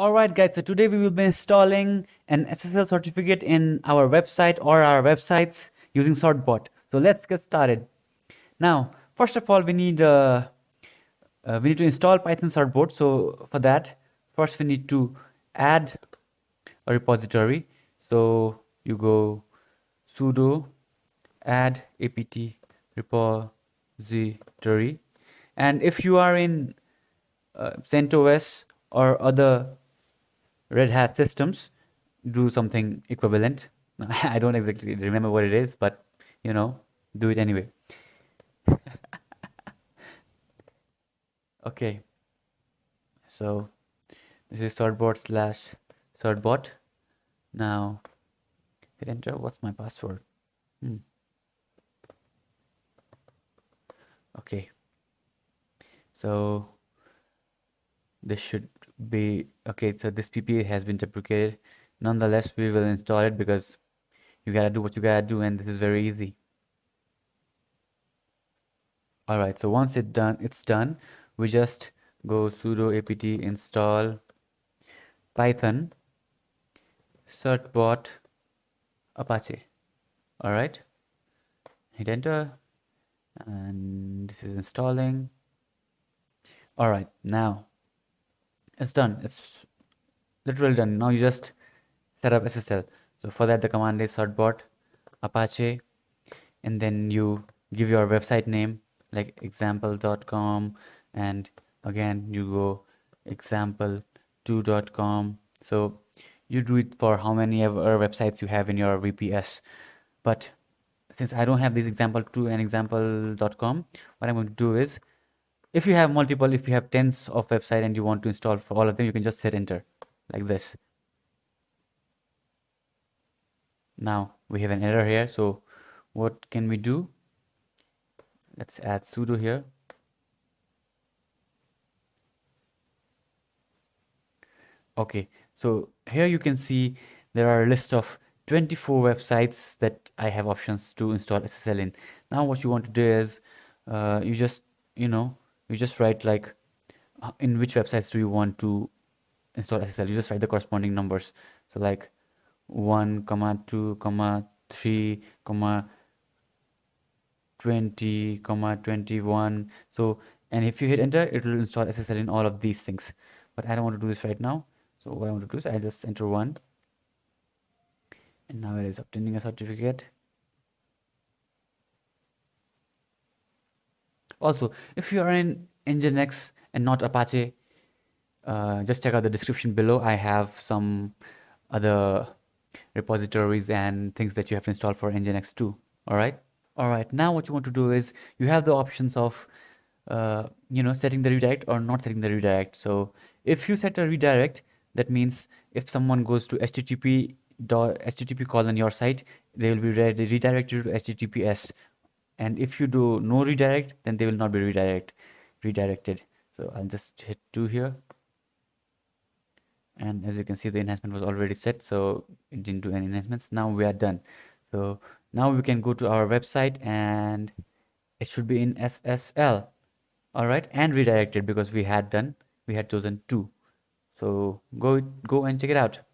Alright guys, so today we will be installing an SSL certificate in our website or our websites using Certbot. So let's get started. Now, first of all, we need to install Python Certbot. So for that, first we need to add a repository. So you go sudo add apt repository. And if you are in CentOS or other Red Hat systems, do something equivalent. I don't exactly remember what it is, but you know, do it anyway. Okay, so this is certbot/certbot. Now hit enter. What's my password? Okay, so this should be okay. So this PPA has been deprecated. Nonetheless, we will install it because you gotta do what you gotta do, and this is very easy. All right, so once it's done, we just go sudo apt install python certbot apache. All right, hit enter, and this is installing. All right, now it's done. It's literally done. Now you just set up SSL. So for that, the command is certbot apache, and then you give your website name like example.com, and again you go example2.com. So you do it for how many ever websites you have in your VPS. But since I don't have these example2 and example.com, what I'm going to do is, if you have multiple, if you have tens of websites and you want to install for all of them, you can just hit enter like this. Now we have an error here. So what can we do? Let's add sudo here. Okay, so here you can see there are a list of 24 websites that I have options to install SSL in. Now what you want to do is you just write like in which websites do you want to install SSL. You just write the corresponding numbers. So like 1, 2, 3, 20, 21. So, and if you hit enter, it will install SSL in all of these things. But I don't want to do this right now. So what I want to do is I just enter 1. And now it is obtaining a certificate. Also, if you are in NGINX and not Apache, just check out the description below. I have some other repositories and things that you have to install for NGINX too. All right. Now what you want to do is you have the options of, setting the redirect or not setting the redirect. So if you set a redirect, that means if someone goes to HTTP call on your site, they will be redirected to HTTPS. And if you do no redirect, then they will not be redirected. So I'll just hit 2 here. And as you can see, the enhancement was already set, so it didn't do any enhancements. Now we are done. So now we can go to our website and it should be in SSL. All right, and redirected because we had chosen 2. So go and check it out.